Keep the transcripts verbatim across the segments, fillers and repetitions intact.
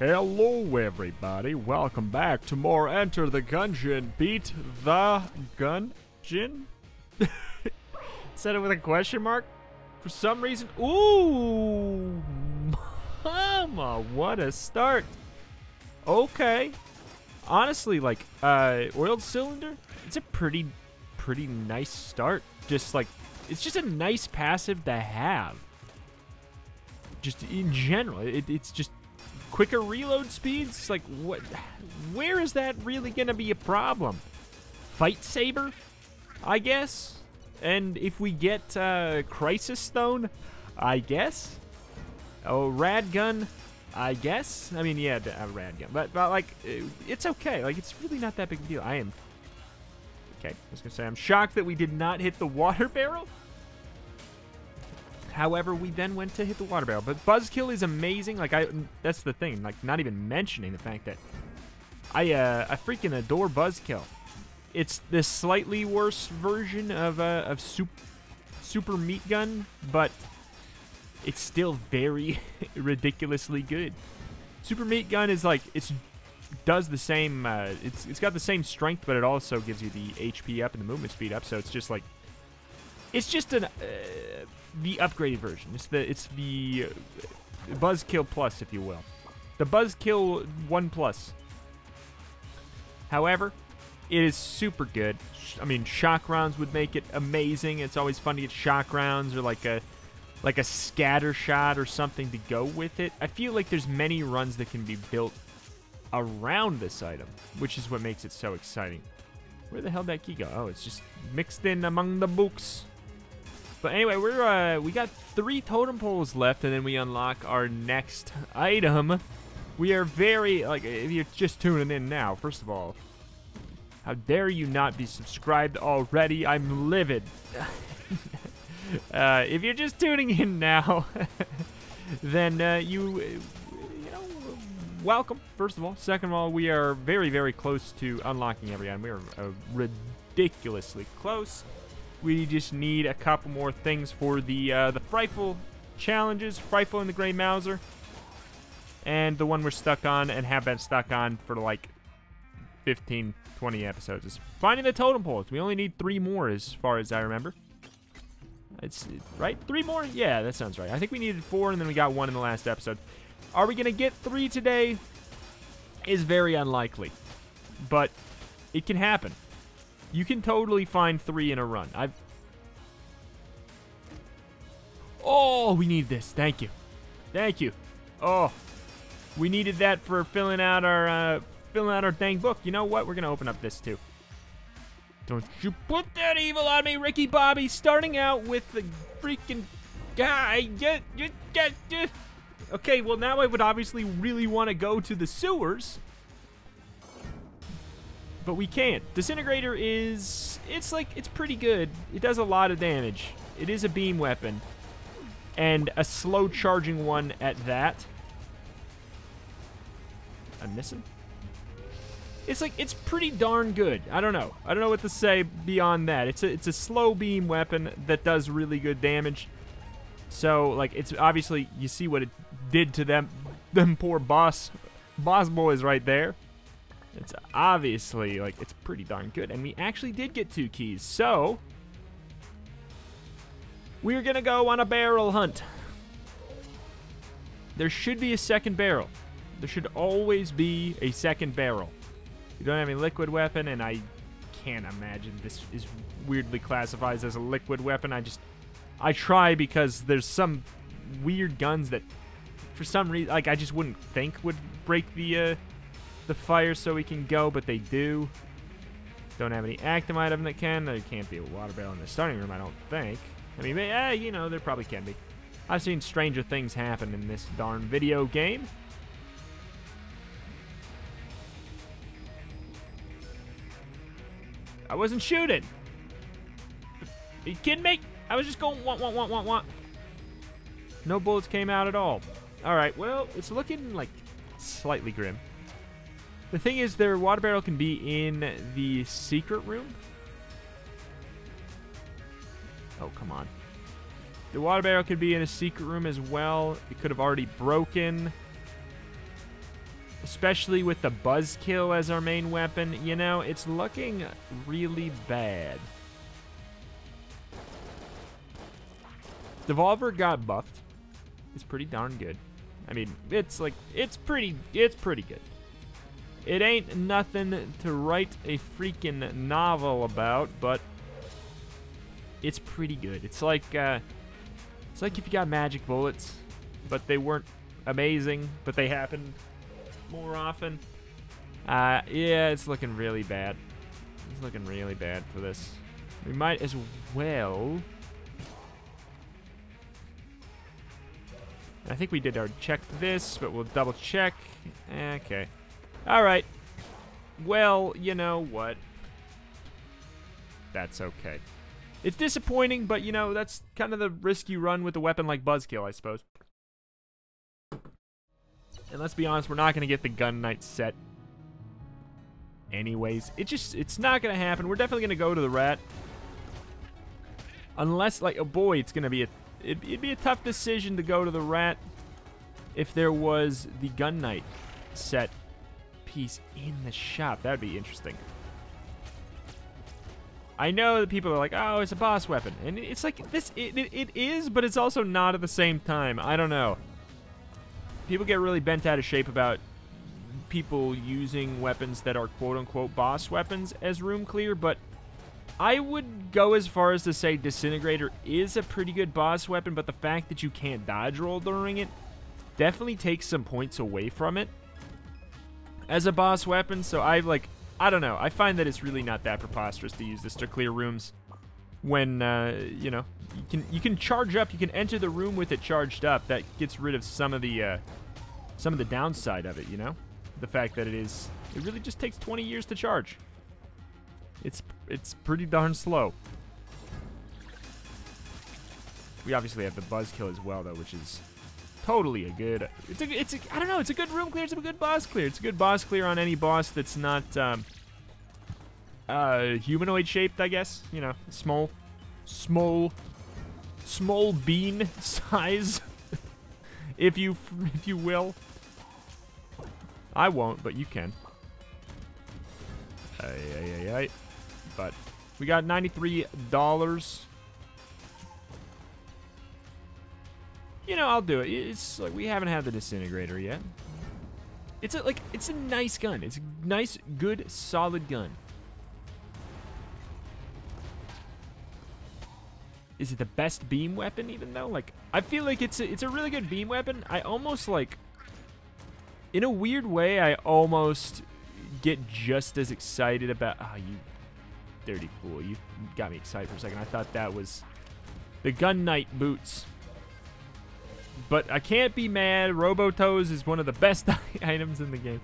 Hello everybody, welcome back to more Enter the Gungeon. Beat the Gungeon? Said it with a question mark for some reason. Ooh, mama, what a start. Okay. Honestly, like, uh, oiled cylinder, it's a pretty, pretty nice start. Just like, it's just a nice passive to have. Just in general, it, it's just... quicker reload speeds? Like, what? Where is that really gonna be a problem? Fight Saber, I guess? And if we get uh, Crisis Stone, I guess? Oh, Rad Gun, I guess? I mean, yeah, uh, Rad Gun. But, but, like, it's okay. Like, it's really not that big a deal. I am... Okay, I was gonna say, I'm shocked that we did not hit the water barrel. However, we then went to hit the water barrel. But Buzzkill is amazing. Like, I, that's the thing. Like, not even mentioning the fact that I, uh, I freaking adore Buzzkill. It's the slightly worse version of, uh, of Sup Super Meat Gun, but it's still very ridiculously good. Super Meat Gun is like, it's does the same, uh, it's, it's got the same strength, but it also gives you the H P up and the movement speed up, so it's just like, it's just an... Uh, the upgraded version. It's the it's the Buzzkill Plus, if you will. The Buzzkill one Plus. However, it is super good. I mean, shock rounds would make it amazing. It's always fun to get shock rounds or like a like a scatter shot or something to go with it. I feel like there's many runs that can be built around this item, which is what makes it so exciting. Where the hell did that key go? Oh, it's just mixed in among the books. But anyway, we're uh, we got three totem poles left, and then we unlock our next item. We are very, like, if you're just tuning in now, first of all, how dare you not be subscribed already? I'm livid. uh, if you're just tuning in now, then uh, you, you know, welcome, first of all. Second of all, we are very, very close to unlocking every item. We are uh, ridiculously close. We just need a couple more things for the uh, the Frightful challenges, Frightful and the Grey Mauser, and the one we're stuck on and have been stuck on for like fifteen, twenty episodes is finding the totem poles. We only need three more, as far as I remember. It's right, three more. Yeah, that sounds right. I think we needed four, and then we got one in the last episode. Are we gonna get three today? Is very unlikely, but it can happen. You can totally find three in a run. I've... Oh, we need this. Thank you. Thank you. Oh, we needed that for filling out our uh, filling out our dang book. You know what? We're gonna open up this too. Don't you put that evil on me, Ricky Bobby. Starting out with the freaking guy. Okay, well now I would obviously really want to go to the sewers. But we can't. Disintegrator is... It's like... It's pretty good. It does a lot of damage. It is a beam weapon. And a slow charging one at that. I'm missing? It's like... It's pretty darn good. I don't know. I don't know what to say beyond that. It's a, it's a slow beam weapon that does really good damage. So, like, it's obviously... You see what it did to them. Them poor boss... Boss boys right there. It's obviously, like, it's pretty darn good. And we actually did get two keys, so... We're gonna go on a barrel hunt. There should be a second barrel. There should always be a second barrel. You don't have any liquid weapon, and I can't imagine this is weirdly classified as a liquid weapon. I just... I try because there's some weird guns that, for some reason, like, I just wouldn't think would break the, uh... the fire so we can go, but they do. Don't have any active item that can. There can't be a water barrel in the starting room, I don't think. I mean, yeah, you know, there probably can be. I've seen stranger things happen in this darn video game. I wasn't shooting. Are you kidding me? I was just going want, want, want, want, want. No bullets came out at all. All right, well, it's looking like slightly grim. The thing is, their water barrel can be in the secret room. Oh, come on. The water barrel could be in a secret room as well. It could have already broken. especially with the Buzzkill as our main weapon. You know, it's looking really bad. Devolver got buffed. It's pretty darn good. I mean, it's like, it's pretty, it's pretty good. It ain't nothing to write a freaking novel about, but it's pretty good. It's like, uh, it's like if you got magic bullets, but they weren't amazing, but they happened more often. Uh, yeah, it's looking really bad. It's looking really bad for this. We might as well... I think we did our check this, but we'll double check. Okay. All right. Well, you know what? That's okay. It's disappointing, but, you know, that's kind of the risk you run with a weapon like Buzzkill, I suppose. And let's be honest, we're not going to get the Gun Knight set anyways. It just, it's not going to happen. We're definitely going to go to the Rat. Unless, like, oh boy, it's going to be a... It'd, it'd be a tough decision to go to the Rat if there was the Gun Knight set piece in the shop. That'd be interesting. I know that people are like, oh, it's a boss weapon. And it's like, this, it, it, it is, but it's also not at the same time. I don't know. People get really bent out of shape about people using weapons that are quote-unquote boss weapons as room clear, but... I would go as far as to say Disintegrator is a pretty good boss weapon, but the fact that you can't dodge roll during it definitely takes some points away from it as a boss weapon. So I like, I don't know. I find that it's really not that preposterous to use this to clear rooms when, uh, you know, you can you can charge up. You can enter the room with it charged up. That gets rid of some of the uh, some of the downside of it. You know, the fact that it is it really just takes twenty years to charge. It's it's pretty darn slow. We obviously have the Buzzkill as well, though, which is totally a good. It's a it's a, I don't know. It's a good room clear. It's a good boss clear. It's a good boss clear on any boss that's not um, uh, humanoid shaped, I guess. You know, small, small, small bean size, if you if you will. I won't, but you can. Aye, aye, aye, aye. But we got ninety-three dollars. You know, I'll do it. It's like we haven't had the Disintegrator yet. It's a, like it's a nice gun. It's a nice, good, solid gun. Is it the best beam weapon? Even though, like, I feel like it's a, it's a really good beam weapon. I almost like, in a weird way, I almost. Get just as excited about... Oh, you dirty fool. You got me excited for a second. I thought that was the Gun Knight boots. But I can't be mad. Robotoes is one of the best items in the game.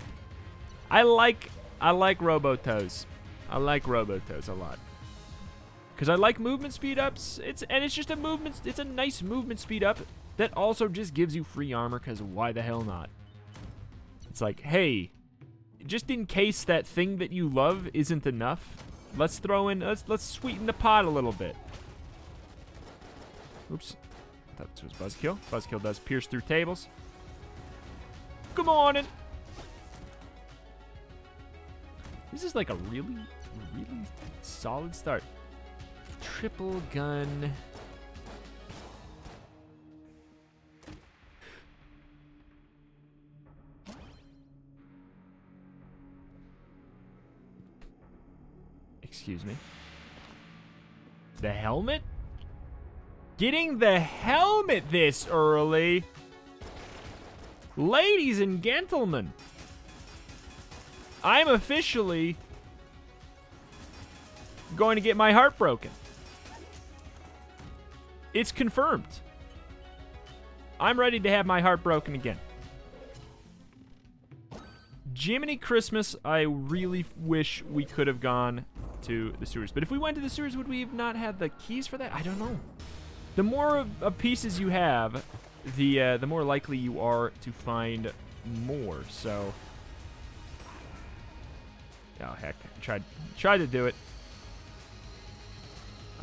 I like... I like Robotoes. I like Robotoes a lot. Because I like movement speed ups. It's, and it's just a movement... It's a nice movement speed up that also just gives you free armor because why the hell not? It's like, hey... Just in case that thing that you love isn't enough, let's throw in, let's let's sweeten the pot a little bit. Oops. That was Buzzkill. Buzzkill does pierce through tables. Come on in. This is like a really, really solid start. Triple gun. Excuse me. The helmet? Getting the helmet this early? Ladies and gentlemen, I'm officially going to get my heart broken. It's confirmed. I'm ready to have my heart broken again. Jiminy Christmas, I really wish we could have gone to the sewers. But if we went to the sewers, would we have not had the keys for that? I don't know. The more of, of pieces you have, the uh, the more likely you are to find more. So, oh heck, I tried tried to do it.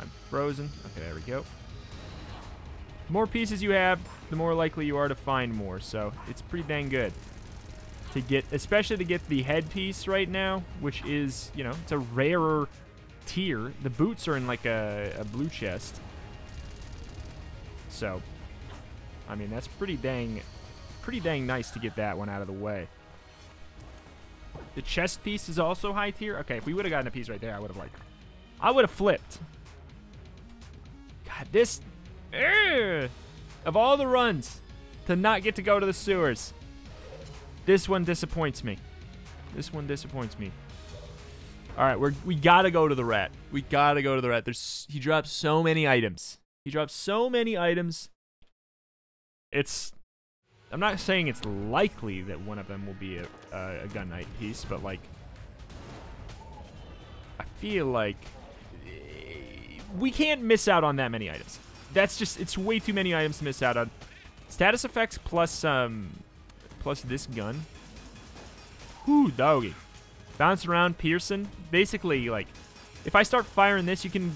I'm frozen. Okay, there we go. The more pieces you have, the more likely you are to find more. So it's pretty dang good. to get, especially to get the headpiece right now, which is, you know, it's a rarer tier. The boots are in like a, a blue chest. So, I mean, that's pretty dang, pretty dang nice to get that one out of the way. The chest piece is also high tier. Okay, if we would have gotten a piece right there, I would have like, I would have flipped. God, this, ugh, of all the runs to not get to go to the sewers, this one disappoints me. This one disappoints me. All right, we're, we gotta go to the rat. We gotta go to the rat. There's, he drops so many items. He drops so many items. It's, I'm not saying it's likely that one of them will be a, a, a Gun Knight piece, but like, I feel like we can't miss out on that many items. That's just, it's way too many items to miss out on. Status effects plus, um, plus this gun. Ooh, doggy. Bounce around, Pearson. Basically, like, if I start firing this, you can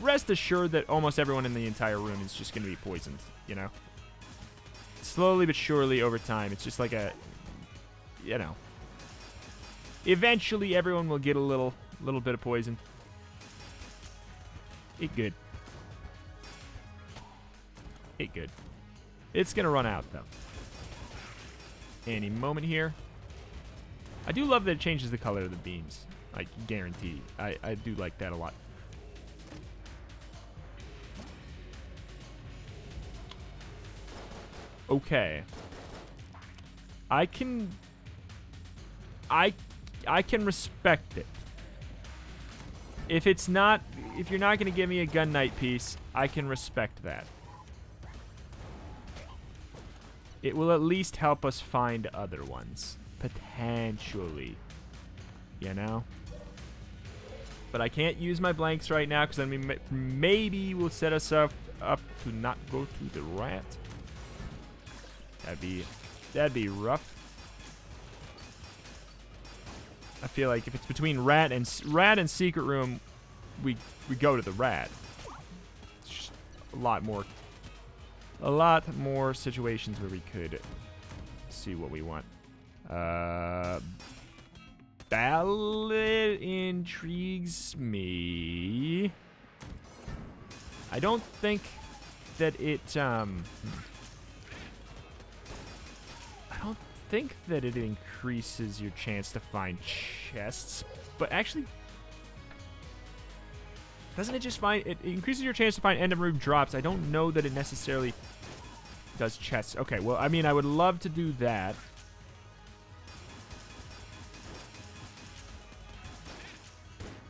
rest assured that almost everyone in the entire room is just going to be poisoned, you know? Slowly but surely over time. It's just like a, you know. Eventually, everyone will get a little, little bit of poison. It good. It good. It's going to run out, though. Any moment here. I do love that it changes the color of the beams. I guarantee. I, I do like that a lot. Okay. I can... I, I can respect it. If it's not... If you're not going to give me a Gun Knight piece, I can respect that. It will at least help us find other ones. Potentially. You know? But I can't use my blanks right now because then we maybe we'll set us up, up to not go through the rat. That'd be, that'd be rough. I feel like if it's between rat and rat and secret room, we we go to the rat. It's just a lot more, a lot more situations where we could see what we want. Uh, ballad intrigues me. I don't think that it um. I don't think that it increases your chance to find chests, but actually, doesn't it just find, it increases your chance to find end of room drops. I don't know that it necessarily does chests. Okay, well, I mean, I would love to do that.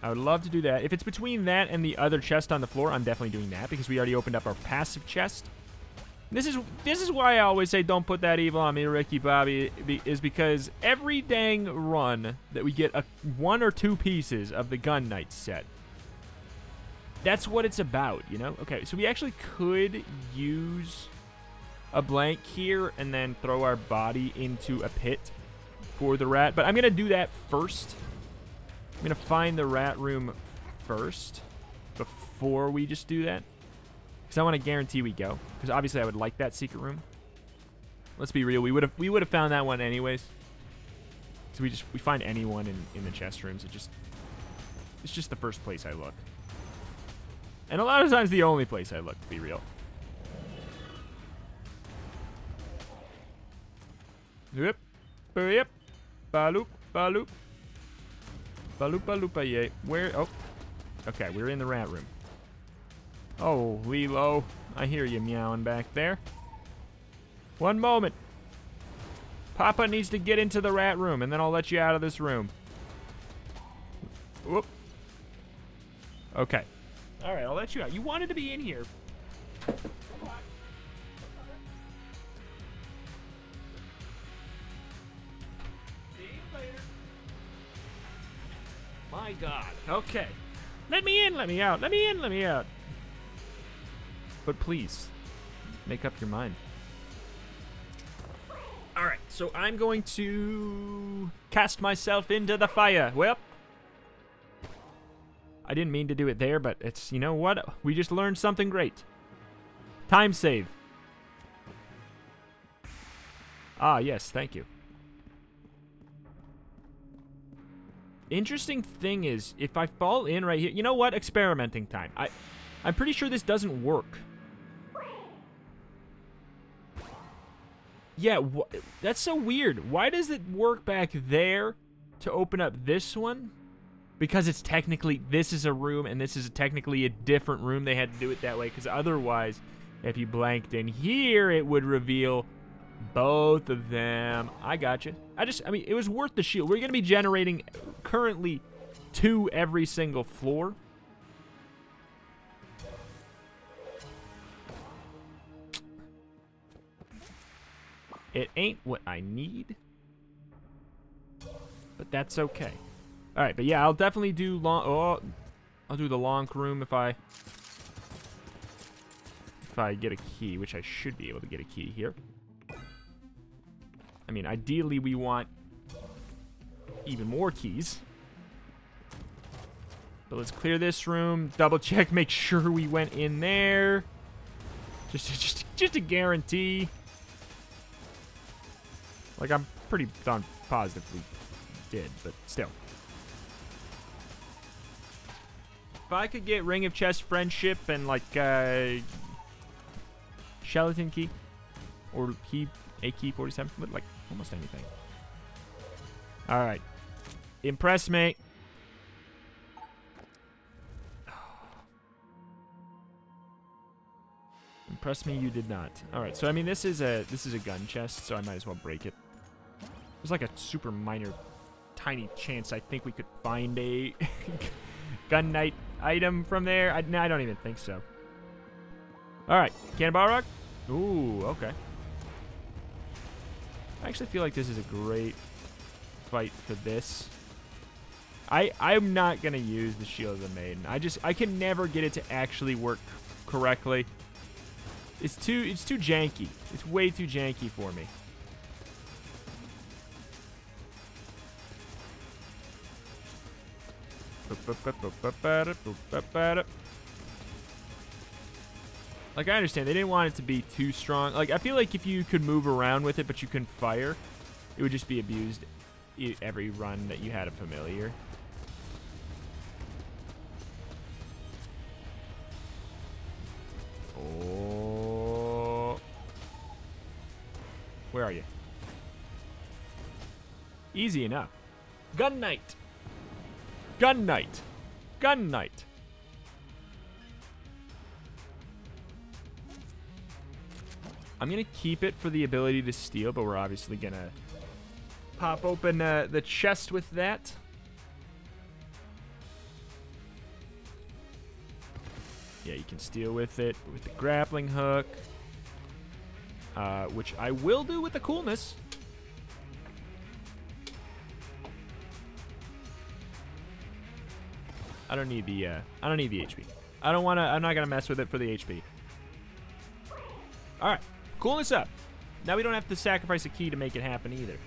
I would love to do that. If it's between that and the other chest on the floor, I'm definitely doing that because we already opened up our passive chest. This is this is why I always say don't put that evil on me, Ricky Bobby, is because every dang run that we get a, one or two pieces of the Gun Knight set. That's what it's about, you know? Okay, so we actually could use a blank here and then throw our body into a pit for the rat, but I'm going to do that first. I'm going to find the rat room first before we just do that. Because I want to guarantee we go. Because obviously I would like that secret room. Let's be real. We would have we would have found that one anyways. So we just we find anyone in, in the chest rooms. It just it's just the first place I look. And a lot of times the only place I look, to be real. Yep. Yep. Baloop, baloop. Baloopa loopa. Where oh. Okay, we're in the rat room. Oh, Lilo, I hear you meowing back there. One moment. Papa needs to get into the rat room, and then I'll let you out of this room. Whoop. Okay. All right, I'll let you out. You wanted to be in here. See you later. My God. Okay. Let me in, let me out. Let me in, let me out. But please, make up your mind. Alright, so I'm going to cast myself into the fire. Well, I didn't mean to do it there, but it's, you know what? We just learned something great. Time save. Ah, yes, thank you. Interesting thing is, if I fall in right here... You know what? Experimenting time. I, I'm pretty sure this doesn't work. Yeah, that's so weird. Why does it work back there to open up this one? Because it's technically... This is a room, and this is technically a different room. They had to do it that way, because otherwise, if you blanked in here, it would reveal... both of them. I gotcha. I just, I mean, it was worth the shield. We're going to be generating currently two every single floor. It ain't what I need, but that's okay. All right, but yeah, I'll definitely do long, oh, I'll do the long room if I, if I get a key, which I should be able to get a key here. I mean, ideally, we want even more keys. But let's clear this room. Double check. Make sure we went in there. Just, just, just a guarantee. Like, I'm pretty darn positive we did, but still. If I could get Ring of Chess Friendship and, like, uh... Skeleton Key. Or Key... A key forty-seven, but, like, almost anything. Alright. Impress me. Impress me, you did not. Alright, so, I mean, this is a this is a gun chest, so I might as well break it. There's, like, a super minor, tiny chance I think we could find a Gun Knight item from there. I, no, I don't even think so. Alright, Cannonball Rock? Ooh, okay. I actually feel like this is a great fight for this. I, I'm not going to use the Shield of the Maiden. I just, I can never get it to actually work correctly. It's too, it's too janky. It's way too janky for me. Like, I understand. They didn't want it to be too strong. Like, I feel like if you could move around with it, but you couldn't fire, it would just be abused every run that you had a familiar. Oh. Where are you? Easy enough. Gun Knight. Gun Knight. Gun Knight. I'm going to keep it for the ability to steal, but we're obviously going to pop open uh, the chest with that. Yeah, you can steal with it with the grappling hook, uh, which I will do with the coolness. I don't need the uh, I don't need the H P. I don't want to I'm not going to mess with it for the H P. All right. Coolness up. Now we don't have to sacrifice a key to make it happen either.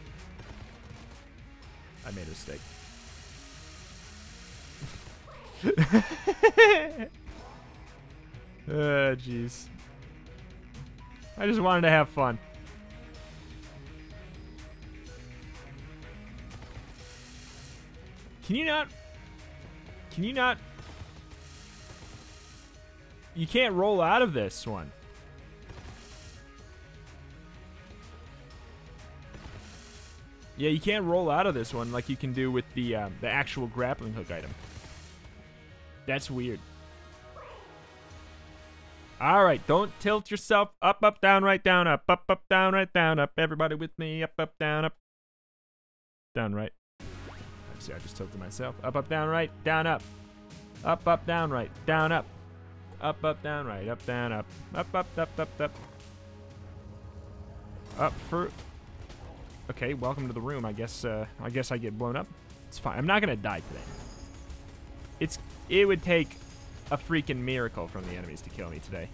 I made a mistake. Oh, jeez. I just wanted to have fun. Can you not... Can you not... You can't roll out of this one. Yeah, you can't roll out of this one like you can do with the um, the actual grappling hook item. That's weird. All right, don't tilt yourself. Up, up, down, right, down, up, up, up, down, right, down, up. Everybody with me. Up, up, down, up. Down, right. Actually, I just tilted myself. Up, up, down, right, down, up. Up, up, down, right, down, up. Up, up, down, right, up, down, up. Up, up, up, up, up. Up for... Okay, welcome to the room. I guess uh, I guess I get blown up. It's fine. I'm not gonna die today. It's it would take a freaking miracle from the enemies to kill me today.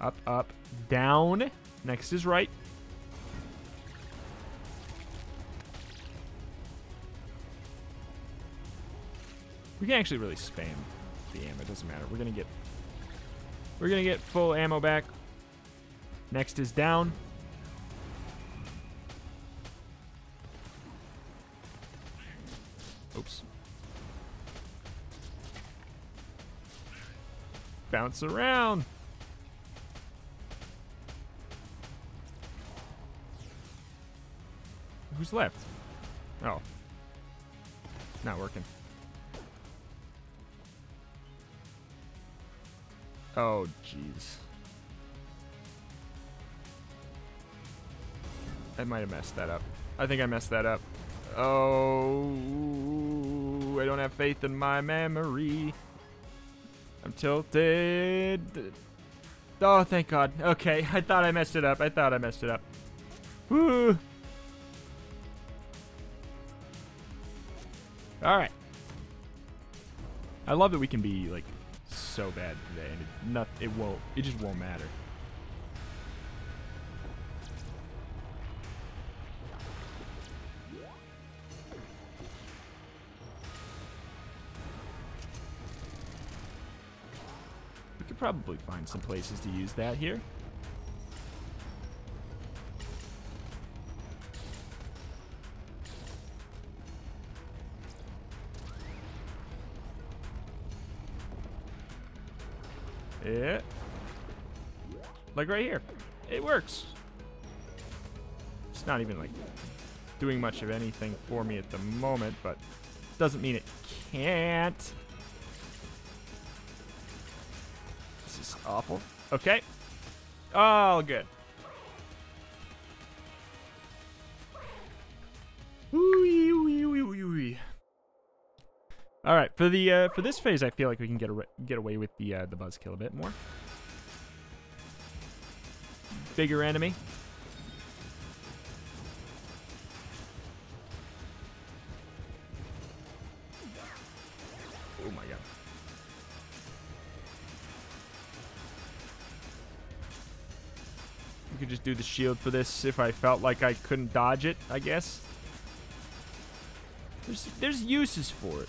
Up, up, down. Next is right. We can actually really spam the ammo. It doesn't matter. We're gonna get we're gonna get full ammo back. Next is down. Oops. Bounce around. Who's left? Oh. Not working. Oh, jeez. I might have messed that up. I think I messed that up. Oh, I don't have faith in my memory. I'm tilted. Oh, thank God. Okay, I thought I messed it up. I thought I messed it up. Woo. Alright. I love that we can be, like, so bad today. And it, not, it won't. It just won't matter. We could probably find some places to use that here. Yeah. Like right here. It works. It's not even like doing much of anything for me at the moment, but doesn't mean it can't. This is awful. Okay. All good. All right, for the uh, for this phase, I feel like we can get a, get away with the uh, the buzzkill a bit more. Bigger enemy. Oh my God. We could just do the shield for this if I felt like I couldn't dodge it, I guess. There's there's uses for it.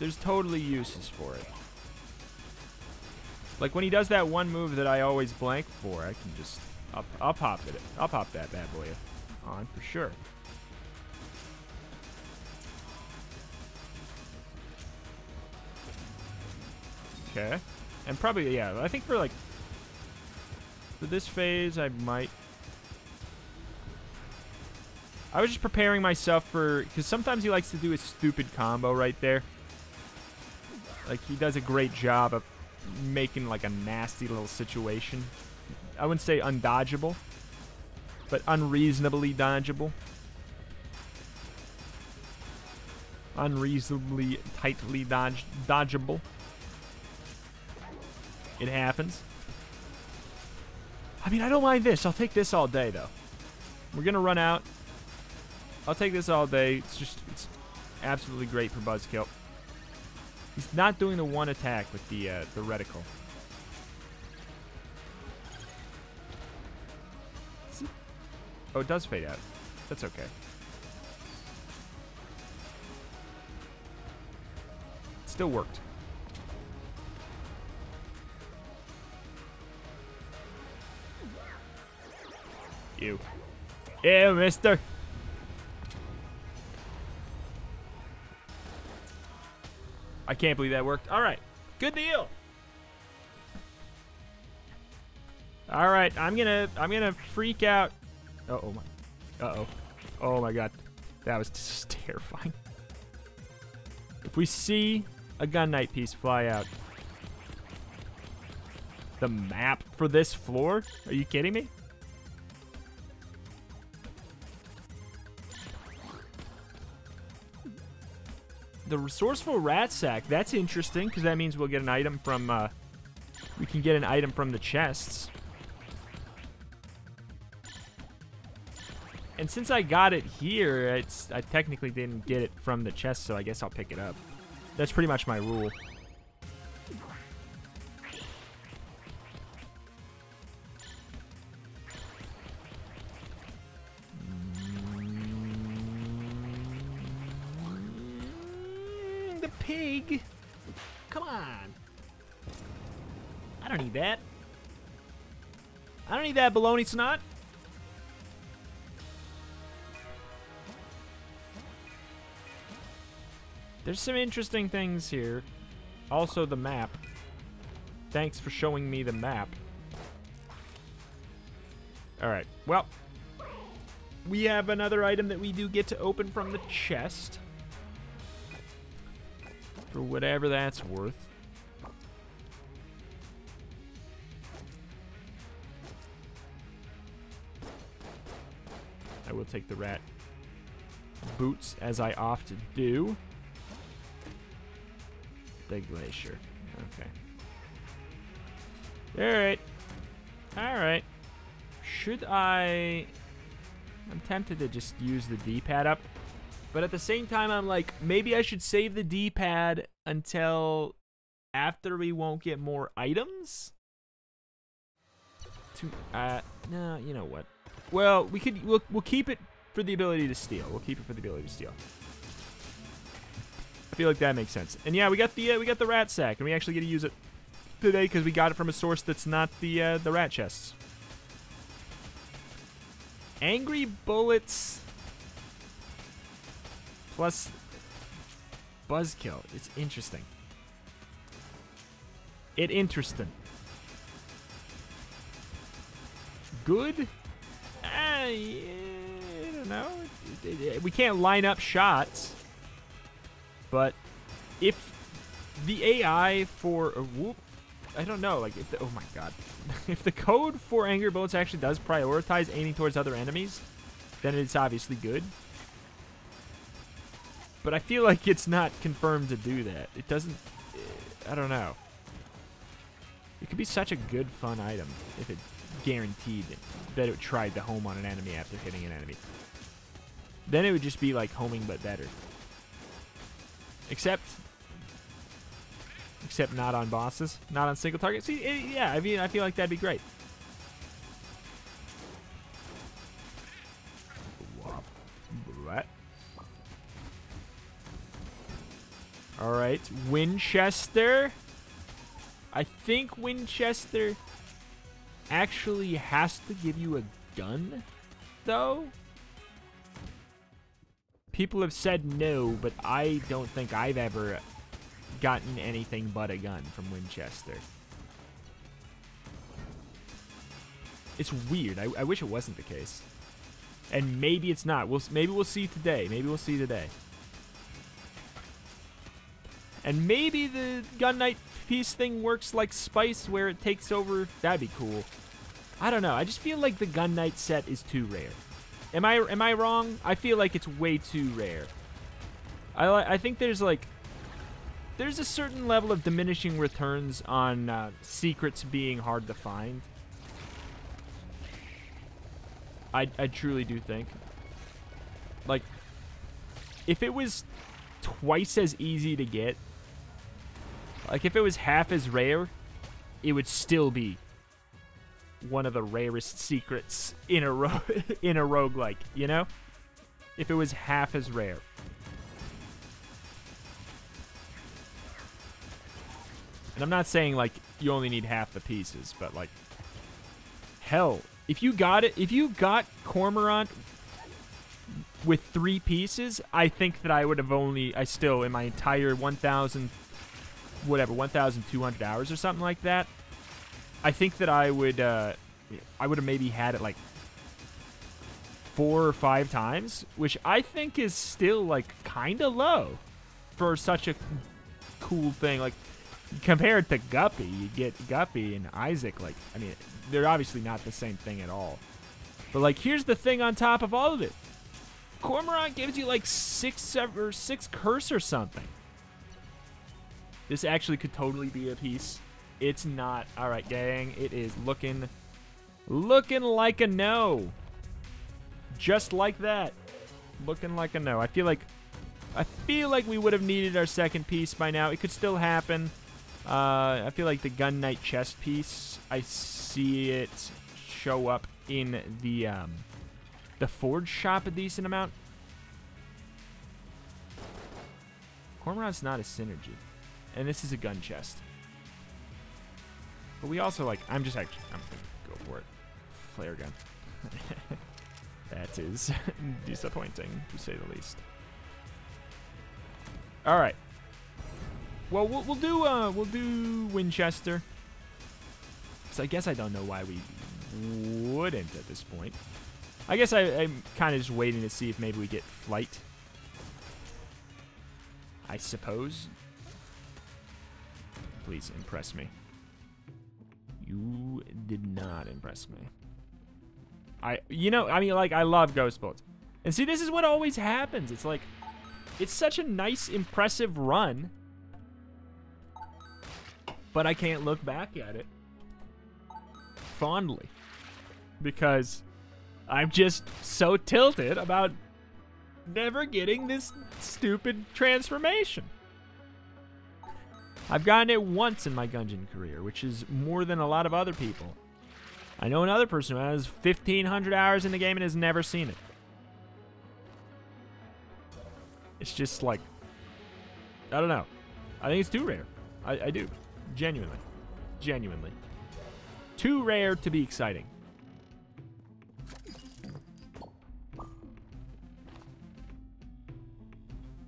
There's totally uses for it. Like when he does that one move that I always blank for, I can just up, I'll pop it. I'll pop that bad boy on for sure. Okay, and probably yeah. I think for like for this phase, I might. I was just preparing myself for because sometimes he likes to do his stupid combo right there. Like, he does a great job of making, like, a nasty little situation. I wouldn't say undodgeable, but unreasonably dodgeable. Unreasonably tightly dodge dodgeable. It happens. I mean, I don't mind this. I'll take this all day, though. We're going to run out. I'll take this all day. It's just, it's absolutely great for Buzzkill. He's not doing the one attack with the uh, the reticle. Oh, it does fade out. That's okay. It still worked. Ew. Ew, mister. I can't believe that worked. All right. Good deal. All right. I'm going to I'm going to freak out. Uh oh my. Uh-oh. Oh my God. That was just terrifying. If we see a Gun Knight piece fly out. The map for this floor? Are you kidding me? The resourceful rat sack, that's interesting because that means we'll get an item from uh we can get an item from the chests. And since I got it here, it's I technically didn't get it from the chest, so I guess I'll pick it up. That's pretty much my rule. Pig, come on. I don't need that. I don't need that baloney snot. There's some interesting things here. Also the map. Thanks for showing me the map. Alright, well, we have another item that we do get to open from the chest. For whatever that's worth. I will take the rat boots, as I often do. The glacier. Okay. Alright. Alright. Should I... I'm tempted to just use the D-pad up. But at the same time, I'm like, maybe I should save the D-pad until after we won't get more items? To, uh, no, you know what. Well, we could, we'll, we'll keep it for the ability to steal. We'll keep it for the ability to steal. I feel like that makes sense. And yeah, we got the, uh, we got the rat sack, and we actually get to use it today because we got it from a source that's not the, uh, the rat chests. Angry bullets plus buzzkill. It's interesting. It interesting. Good? Uh, yeah, I don't know. We can't line up shots. But if the A I for a whoop, I don't know, like, if the, oh my god. If the code for Angry Bullets actually does prioritize aiming towards other enemies, then it's obviously good. But I feel like it's not confirmed to do that. It doesn't, I don't know. It could be such a good, fun item if it guaranteed that it tried to home on an enemy after hitting an enemy. Then it would just be like homing, but better. Except... Except not on bosses, not on single targets. See, it, yeah, I mean, I feel like that'd be great. All right, Winchester. I think Winchester actually has to give you a gun, though. People have said no, but I don't think I've ever gotten anything but a gun from Winchester. It's weird. I, I wish it wasn't the case, and maybe it's not. We'll maybe we'll see today. Maybe we'll see today, and maybe the Gun Knight piece thing works like Spice, where it takes over. That'd be cool. I don't know. I just feel like the Gun Knight set is too rare. Am I am I wrong? I feel like it's way too rare. I I think there's like. There's a certain level of diminishing returns on uh, secrets being hard to find. I, I truly do think. Like, if it was twice as easy to get, like if it was half as rare, it would still be one of the rarest secrets in a ro in a roguelike, you know? If it was half as rare. And I'm not saying, like, you only need half the pieces, but, like, hell, if you got it, if you got Cormorant with three pieces, I think that I would have only, I still, in my entire one thousand, whatever, one thousand two hundred hours or something like that, I think that I would, uh, I would have maybe had it, like, four or five times, which I think is still, like, kind of low for such a cool thing, like, compared to Guppy. You get Guppy and Isaac, like, I mean, they're obviously not the same thing at all. But, like, here's the thing on top of all of it. Cormorant gives you, like, six, seven, or six curse or something. This actually could totally be a piece. It's not. All right, gang. It is looking, looking like a no. Just like that. Looking like a no. I feel like, I feel like we would have needed our second piece by now. It could still happen. Uh, I feel like the Gun Knight chest piece, I see it show up in the um, the forge shop a decent amount. Cormorant's not a synergy, and this is a gun chest. But we also like. I'm just actually. I'm gonna go for it. Flare gun. That is disappointing, to say the least. All right. Well, we'll, we'll do uh, we'll do Winchester. So I guess I don't know why we wouldn't at this point. I guess I, I'm kind of just waiting to see if maybe we get flight. I suppose. Please impress me. You did not impress me. I, you know, I mean, like, I love Ghostbolt. And see, this is what always happens. It's like, it's such a nice, impressive run. But I can't look back at it fondly because I'm just so tilted about never getting this stupid transformation. I've gotten it once in my Gungeon career, which is more than a lot of other people. I know another person who has fifteen hundred hours in the game and has never seen it. It's just like, I don't know. I think it's too rare. I, I do. Genuinely. Genuinely. Too rare to be exciting.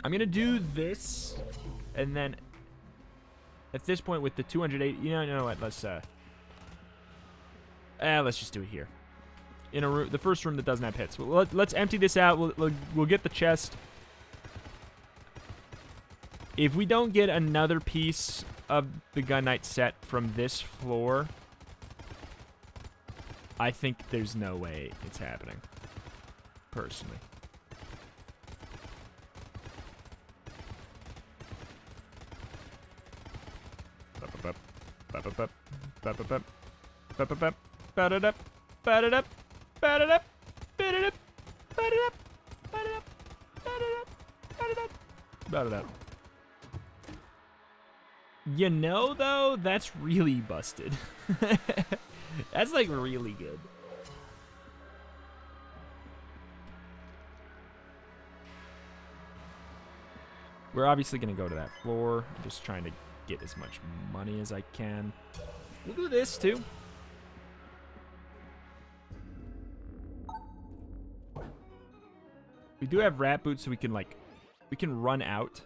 I'm going to do this, and then at this point with the two hundred eighty, you know, you know what, let's, uh, eh, let's just do it here. In a room, the first room that doesn't have hits. Well, let, let's empty this out, we'll, we'll, we'll get the chest. If we don't get another piece of the Gun Knight set from this floor, I think there's no way it's happening, personally. You know, though, that's really busted. That's like really good. We're obviously gonna go to that floor. I'm just trying to get as much money as I can. We'll do this too. We do have rat boots, so we can like, we can run out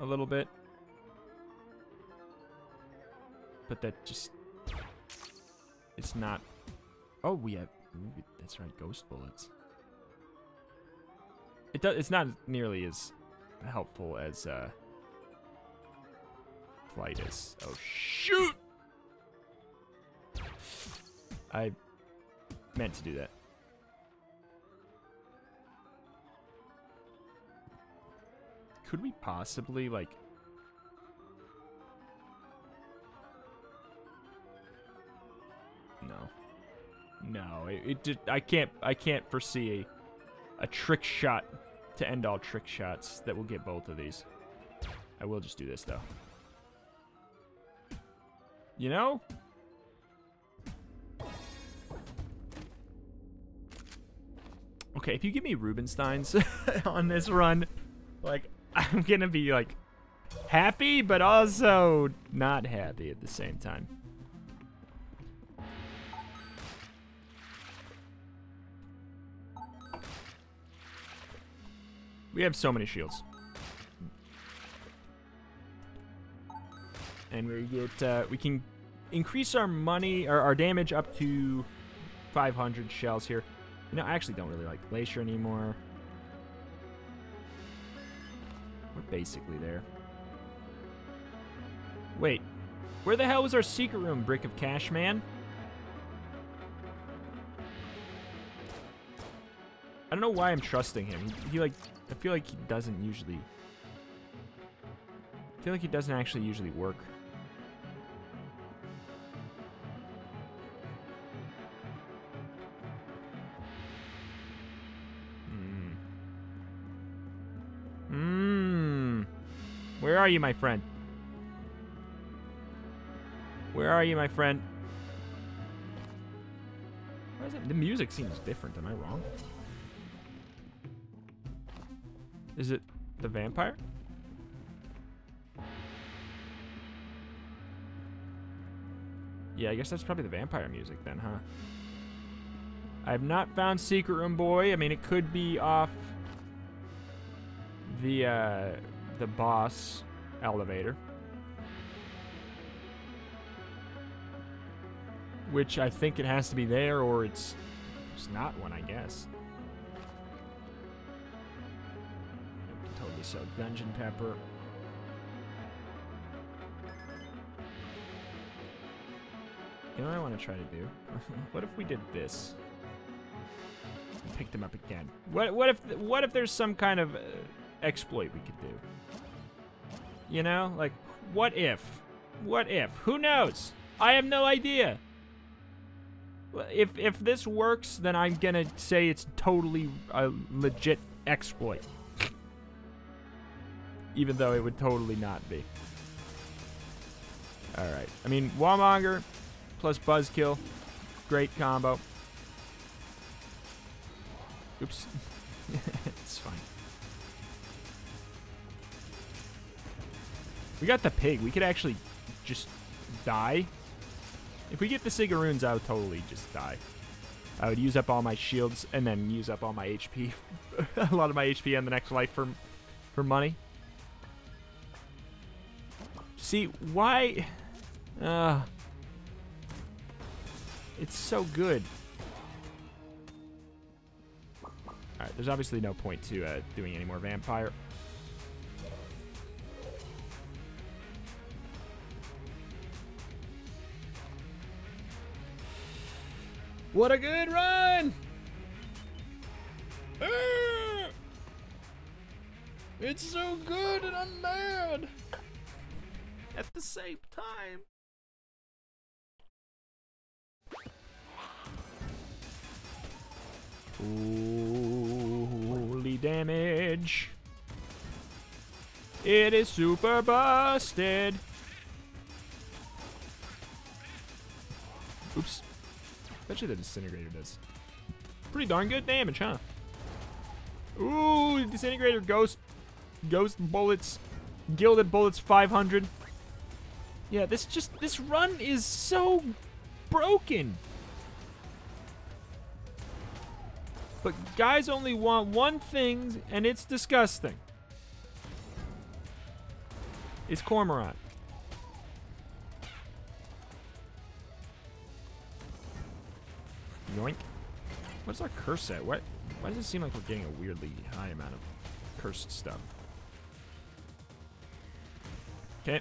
a little bit. But that just, it's not. Oh, we have. Ooh, that's right, ghost bullets. It does. It's not nearly as helpful as. Uh, Is. Oh, shoot! I meant to do that. Could we possibly, like... No. No, it, it did, I can't, I can't foresee a, a trick shot to end all trick shots that will get both of these. I will just do this, though. You know? Okay, if you give me Rubenstein's on this run, like, I'm gonna be, like, happy, but also not happy at the same time. We have so many shields. And we get uh, we can increase our money or our damage up to five hundred shells here. You know, I actually don't really like Glacier anymore. We're basically there. Wait, where the hell was our secret room, Brick of Cash Man? I don't know why I'm trusting him. He, he like, I feel like he doesn't usually. I feel like he doesn't actually usually work. Where are you, my friend? Where are you, my friend? Why is it? The music seems different. Am I wrong? Is it the vampire? Yeah, I guess that's probably the vampire music then, huh? I have not found Secret Room Boy. I mean, it could be off the... uh the boss elevator, which I think it has to be there, or it's it's not one, I guess. I can totally sell Gungeon Pepper. You know what I want to try to do? What if we did this? Pick them up again. What what if what if there's some kind of uh, exploit we could do? You know, like what if? What if? Who knows? I have no idea. If if this works, then I'm gonna say it's totally a legit exploit, even though it would totally not be. All right. I mean, Wallmonger plus Buzzkill, great combo. Oops. It's fine. We got the pig. We could actually just die. If we get the Sigaroons, I would totally just die. I would use up all my shields and then use up all my H P. A lot of my H P on the next life for, for money. See, why... Uh, it's so good. Alright, there's obviously no point to uh, doing any more vampire. What a good run! Ah! It's so good and I'm mad at the same time. Holy damage. It is super busted. Oops. Bet you the disintegrator does pretty darn good damage, huh? Ooh, disintegrator, ghost, ghost bullets, gilded bullets, five hundred. Yeah, this just this run is so broken. But guys only want one thing, and it's disgusting. It's Cormorant. Yoink. What's our curse at? Why, why does it seem like we're getting a weirdly high amount of cursed stuff? Okay.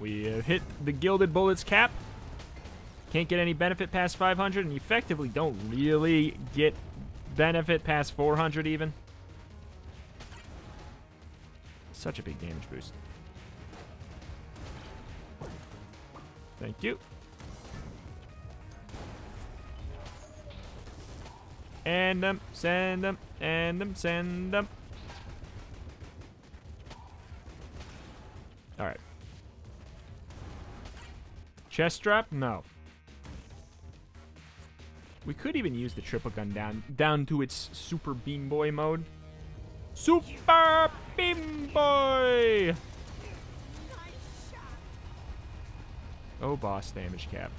We have hit the Gilded Bullets cap. Can't get any benefit past five hundred, and effectively don't really get benefit past four hundred even. Such a big damage boost. Thank you. And them, send them, and them, send them. All right. Chest drop? No. We could even use the triple gun down down to its super beam boy mode. Super beam boy! Oh, boss damage cap.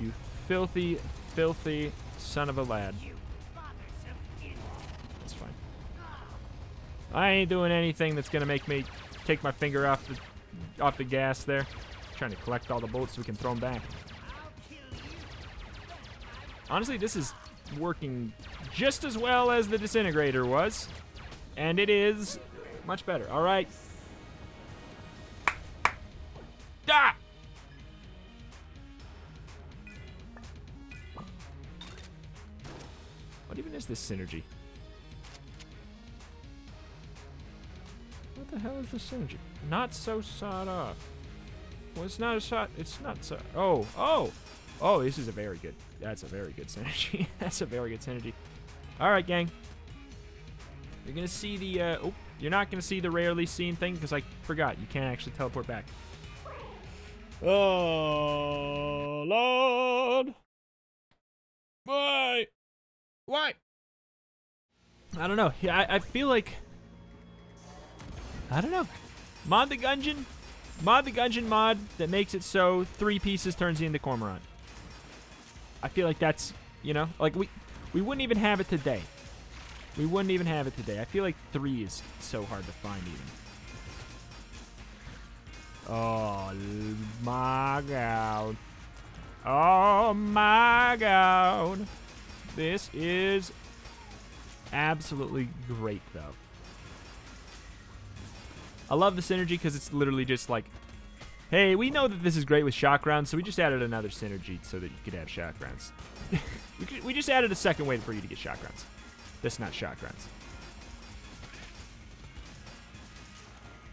You filthy, filthy... son of a lad. That's fine. I ain't doing anything that's gonna make me take my finger off the off the gas there. I'm trying to collect all the bullets so we can throw them back. Honestly, this is working just as well as the disintegrator was, and it is much better. All right. Ah! What even is this synergy? What the hell is this synergy? Not so sawed off. Well, it's not a shot. It's not so. Oh, oh, oh! This is a very good. That's a very good synergy. That's a very good synergy. All right, gang. You're gonna see the. Uh, oh, you're not gonna see the rarely seen thing because I forgot. You can't actually teleport back. Oh Lord! Bye. Why? I don't know. Yeah, I, I feel like... I don't know. Mod the Gungeon. Mod the Gungeon mod that makes it so three pieces turns into Cormorant. I feel like that's, you know, like we, we wouldn't even have it today. We wouldn't even have it today. I feel like three is so hard to find even. Oh my god. Oh my god. This is absolutely great, though. I love the synergy because it's literally just like, hey, we know that this is great with shock rounds, so we just added another synergy so that you could have shock rounds. we, could, we just added a second way for you to get shock rounds. That's not shotguns.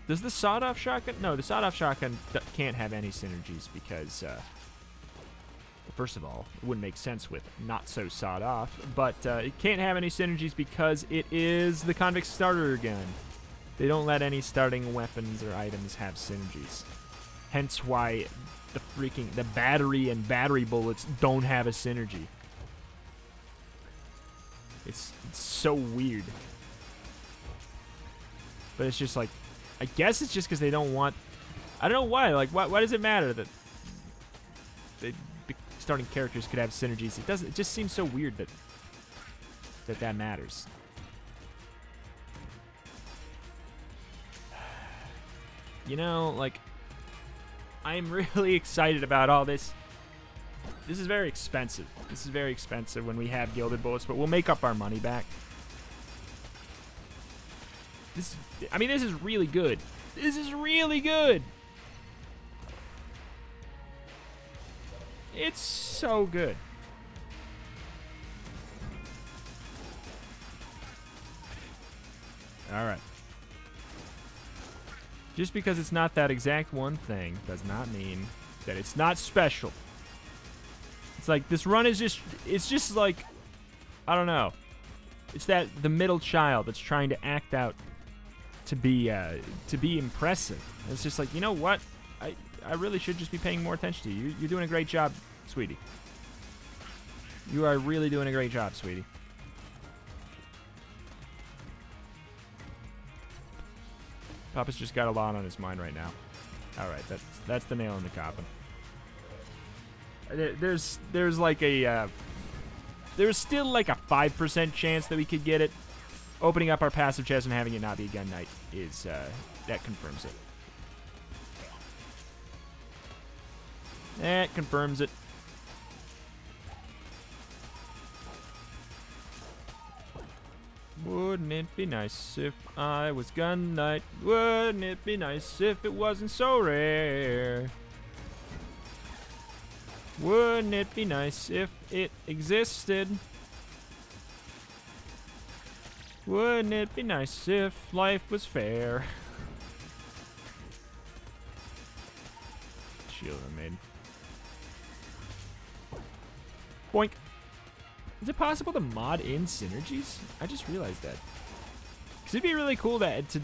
Does the sawed-off shotgun? No, the sawed-off shotgun can't have any synergies because, uh, first of all, it wouldn't make sense with not so sawed-off, but uh, it can't have any synergies because it is the Convict Starter Gun. They don't let any starting weapons or items have synergies. Hence why the freaking, the battery and battery bullets don't have a synergy. It's, it's so weird. But it's just like, I guess it's just because they don't want, I don't know why, like, why, why does it matter that the, the starting characters could have synergies? It doesn't, it just seems so weird that that, that matters. You know, like, I'm really excited about all this. This is very expensive. This is very expensive when we have Gilded Bullets, but we'll make up our money back. This, I mean, this is really good. This is really good. It's so good. All right. Just because it's not that exact one thing does not mean that it's not special. It's like, this run is just, it's just like, I don't know. It's that, the middle child that's trying to act out to be, uh, to be impressive. It's just like, you know what? I, I really should just be paying more attention to you. You're doing a great job, sweetie. You are really doing a great job, sweetie. Papa's just got a lot on his mind right now. All right, that's, that's the nail in the coffin. There's, there's like a, uh, there's still like a five percent chance that we could get it. Opening up our passive chest and having it not be a Gun Knight is, uh, that confirms it. That confirms it. Wouldn't it be nice if I was Gun Knight? Wouldn't it be nice if it wasn't so rare? Wouldn't it be nice if it existed? Wouldn't it be nice if life was fair? Shield I made. Boink. Is it possible to mod in synergies? I just realized that. Because it'd be really cool to, to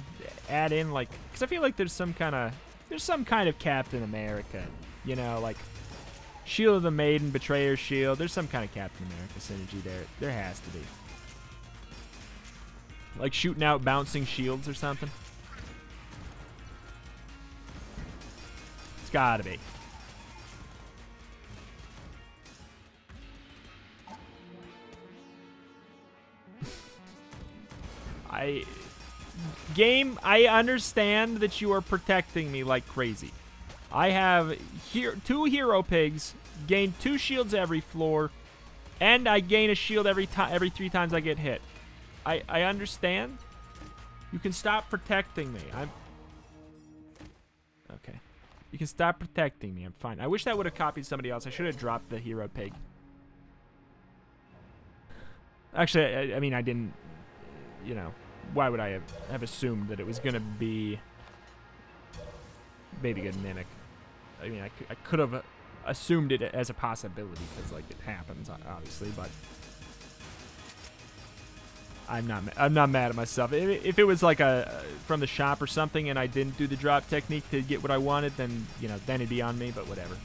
add in, like... Because I feel like there's some kind of... There's some kind of Captain America. You know, like... Shield of the Maiden, Betrayer's Shield. There's some kind of Captain America synergy there. There has to be. Like shooting out bouncing shields or something. It's gotta be. I... Game, I understand that you are protecting me like crazy. I have here two hero pigs, gain two shields every floor, and I gain a shield every time, every three times I get hit. I I understand. You can stop protecting me. I'm okay. You can stop protecting me. I'm fine. I wish that would have copied somebody else. I should have dropped the hero pig. Actually, I, I mean, I didn't. You know, why would I have, have assumed that it was gonna be Baby Good Mimic? I mean, I, I could have assumed it as a possibility because, like, it happens, obviously. But I'm not, I'm not mad at myself. If, if it was like a from the shop or something, and I didn't do the drop technique to get what I wanted, then you know, then it'd be on me. But whatever.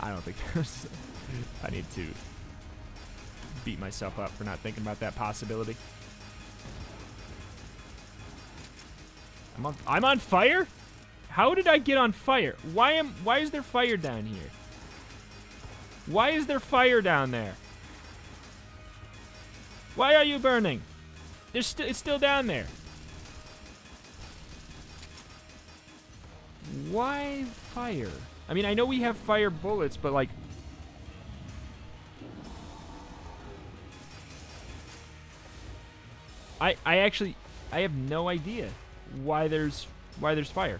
I don't think there's. I need to beat myself up for not thinking about that possibility. I'm on, I'm on fire. How did I get on fire? Why am why is there fire down here? Why is there fire down there? Why are you burning? There's st it's still down there. Why fire? I mean, I know we have fire bullets, but like... I, I actually, I have no idea why there's, why there's fire.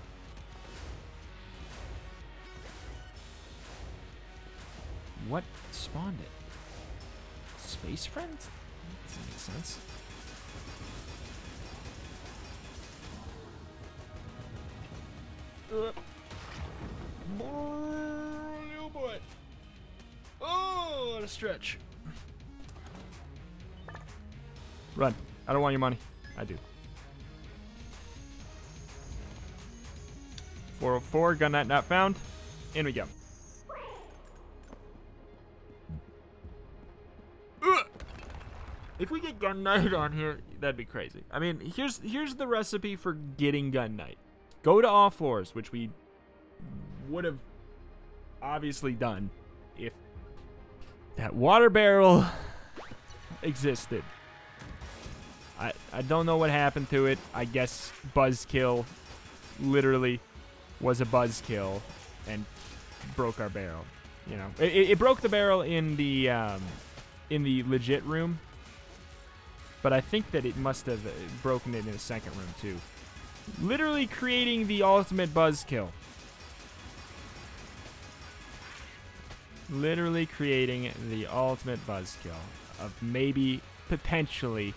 What spawned it? Space friends? Doesn't make sense. Uh, oh boy. Oh, what a stretch. Run. I don't want your money. I do. four oh four, gun knight not found. In we go. Ugh. If we get gun knight on here, that'd be crazy. I mean, here's here's the recipe for getting gun knight. Go to all floors, which we would have obviously done if that water barrel existed. I, I don't know what happened to it. I guess Buzzkill literally was a Buzzkill and broke our barrel. You know, it, it broke the barrel in the um, in the legit room, but I think that it must have broken it in the second room too. Literally creating the ultimate Buzzkill. Literally creating the ultimate Buzzkill of maybe potentially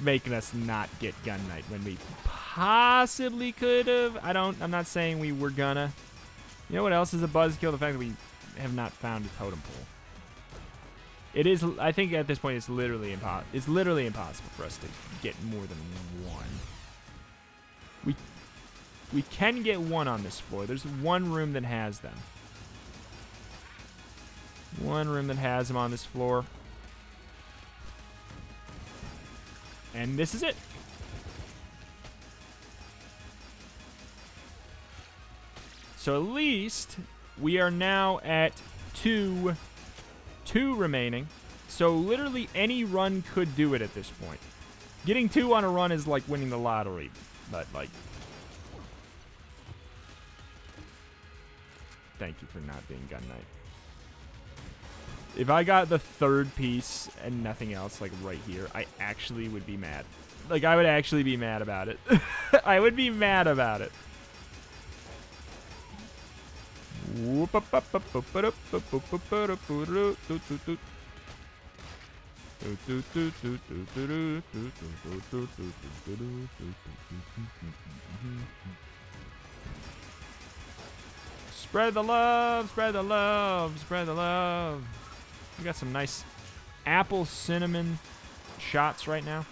making us not get gun knight when we possibly could have. I don't, I'm not saying we were gonna. You know what else is a buzzkill? The fact that we have not found a totem pole. It is, I think at this point it's literally impo- it's literally impossible for us to get more than one. We, we can get one on this floor. There's one room that has them. One room that has them on this floor. And this is it. So at least we are now at two, two remaining. So literally any run could do it at this point. Getting two on a run is like winning the lottery, but like... Thank you for not being gun knight. If I got the third piece and nothing else, like right here, I actually would be mad. Like, I would actually be mad about it. I would be mad about it. Spread the love, spread the love, spread the love. We got some nice apple cinnamon shots right now.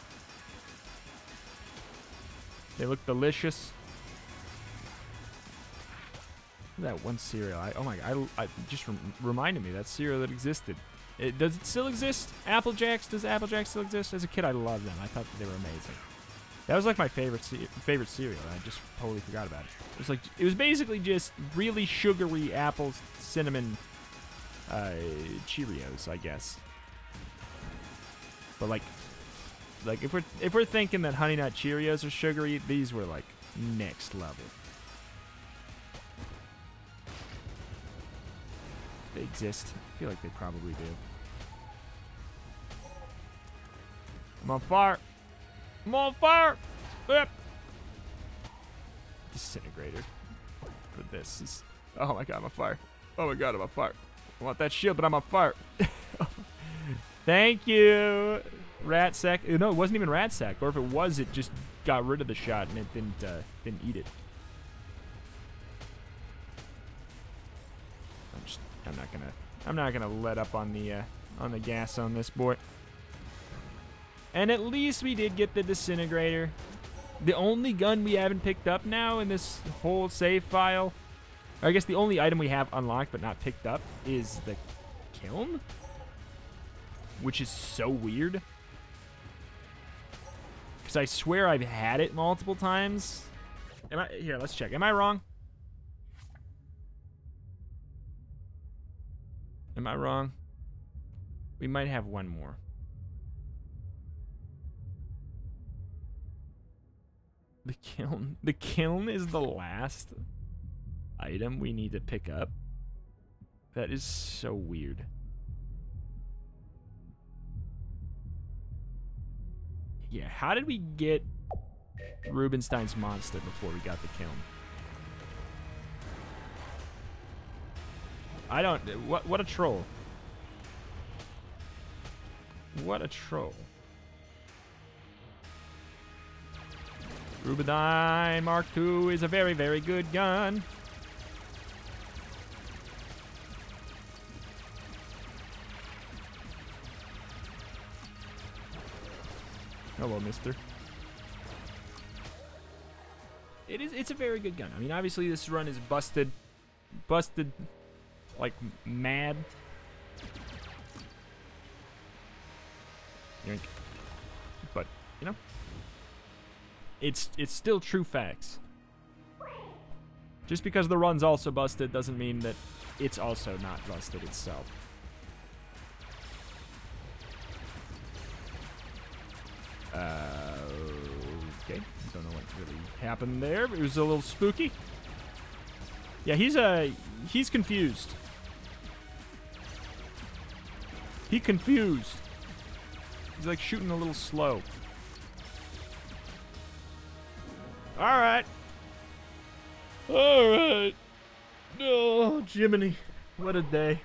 They look delicious. That one cereal. I, oh my god! I, I just rem reminded me that cereal that existed. It, does it still exist? Apple Jacks? Does Apple Jacks still exist? As a kid, I loved them. I thought that they were amazing. That was like my favorite ce favorite cereal. I just totally forgot about it. It was like it was basically just really sugary apples, cinnamon. Uh, Cheerios, I guess. But like, like if we're if we're thinking that Honey Nut Cheerios are sugary, these were like next level. They exist. I feel like they probably do. I'm on fire. I'm on fire. Yep. Disintegrator. But this is. Oh my god, I'm on fire. Oh my god, I'm on fire. I want that shield, but I'm on fire. Thank you, Rat Sack. No, it wasn't even Rat Sack. Or if it was, it just got rid of the shot and it didn't uh, didn't eat it. I'm just. I'm not gonna. I'm not gonna let up on the uh, on the gas on this boy. And at least we did get the disintegrator. The only gun we haven't picked up now in this whole save file. I guess the only item we have unlocked but not picked up is the kiln, which is so weird because I swear I've had it multiple times. Am I here? Let's check. Am I wrong? Am I wrong? We might have one more. The kiln. The kiln is the last item we need to pick up. That is so weird. Yeah, how did we get Rubenstein's monster before we got the kiln? I don't... What, what a troll. What a troll. Rubenstein Mark two is a very, very good gun. Hello, mister. It is, it's a very good gun. I mean, obviously this run is busted. Busted like mad. Yoink. But, you know, it's it's still true facts. Just because the run's also busted doesn't mean that it's also not busted itself. Uh, okay, don't know what really happened there, but it was a little spooky. Yeah, he's uh, he's confused. He confused. He's like shooting a little slow. All right. All right. Oh, Jiminy, what a day.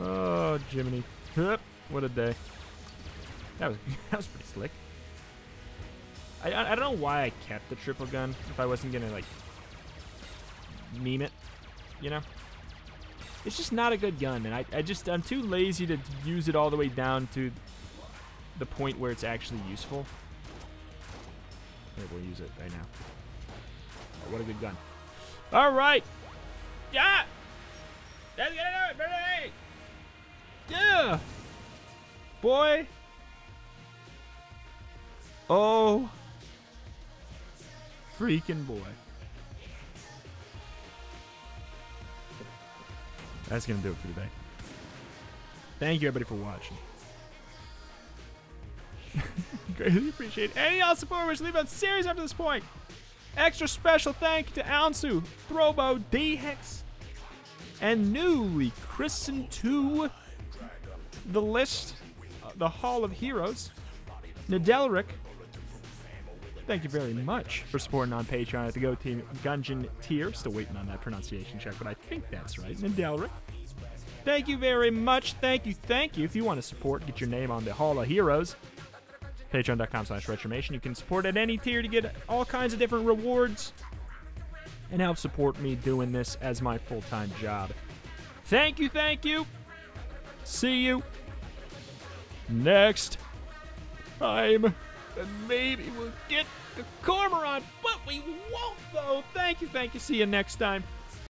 Oh, Jiminy. What a day. That was, that was pretty slick. I, I, I don't know why I kept the triple gun if I wasn't going to, like, meme it, you know? It's just not a good gun, and I, I just, I'm too lazy to use it all the way down to the point where it's actually useful. Here, we'll use it right now. Oh, what a good gun. All right. Yeah. That's going to do it, baby. Yeah! Boy! Oh! Freaking boy. That's gonna do it for today. Thank you everybody for watching. Greatly appreciate any y'all support which leave out series up to this point. Extra special thank you to Aonsu, Throwbo, D-Hex, and newly christened to the list, uh, the Hall of Heroes, Nadelric. Thank you very much for supporting on Patreon at the Go Team Gungeon tier. Still waiting on that pronunciation check, but I think that's right. Nadelric. Thank you very much. Thank you. Thank you. If you want to support, get your name on the Hall of Heroes. Patreon.com slash Retromation. You can support at any tier to get all kinds of different rewards and help support me doing this as my full-time job. Thank you. Thank you. See you next time. And maybe we'll get the Cormorant, but we won't, though. Thank you, thank you. See you next time.